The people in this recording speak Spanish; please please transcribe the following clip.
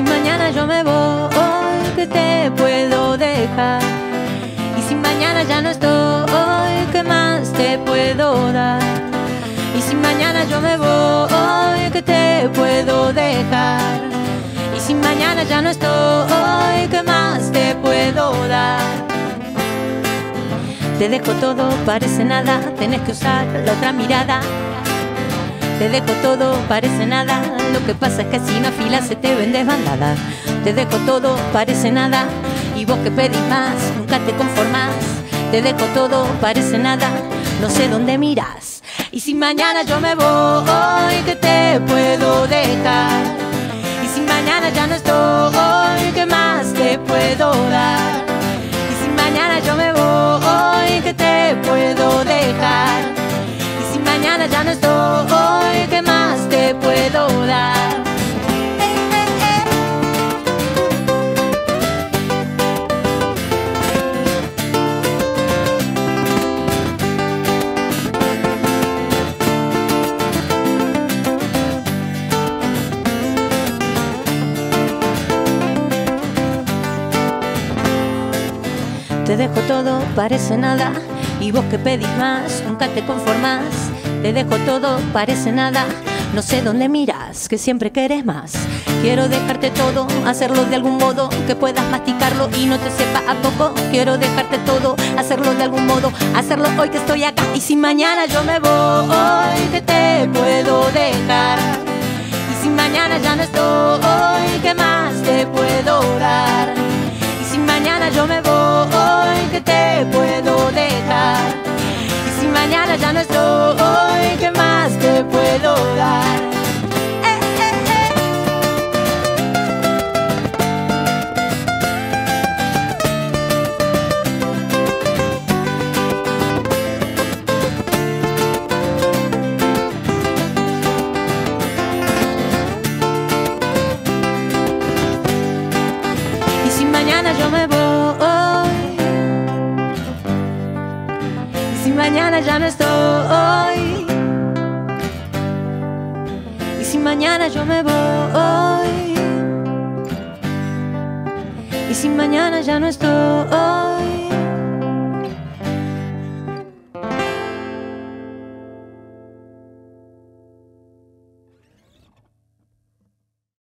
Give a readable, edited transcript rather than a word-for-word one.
si mañana yo me voy, ¿qué te puedo dejar? Y si mañana ya no estoy, ¿qué más te puedo dar? Y si mañana yo me voy, ¿qué te puedo dejar? Y si mañana ya no estoy, ¿qué más te puedo dar? Te dejo todo, parece nada, tenés que usar la otra mirada. Te dejo todo, parece nada, lo que pasa es que si no afilas se te ven desbandadas. Te dejo todo, parece nada, y vos que pedís más, nunca te conformás. Te dejo todo, parece nada, no sé dónde mirás. Y si mañana yo me voy, ¿qué te puedo dejar? Y si mañana ya no estoy, ¿qué más te puedo dar? Y si mañana yo me voy, ¿qué te puedo dejar? Y si mañana ya no estoy, ¿qué más te puedo dar? Te dejo todo, parece nada, y vos que pedís más, nunca te conformás. Te dejo todo, parece nada, no sé dónde miras, que siempre querés más. Quiero dejarte todo, hacerlo de algún modo, que puedas masticarlo y no te sepa a poco. Quiero dejarte todo, hacerlo de algún modo, hacerlo hoy que estoy acá. Y si mañana yo me voy, ¿qué te puedo dejar? Y si mañana ya no estoy, ¿qué más te puedo dar? Y si mañana yo me voy, ¿qué te puedo dejar? Si mañana ya no estoy, ¿qué más te puedo dar? Y si mañana yo me voy, y si mañana ya no estoy, y si mañana yo me voy, y si mañana ya no estoy.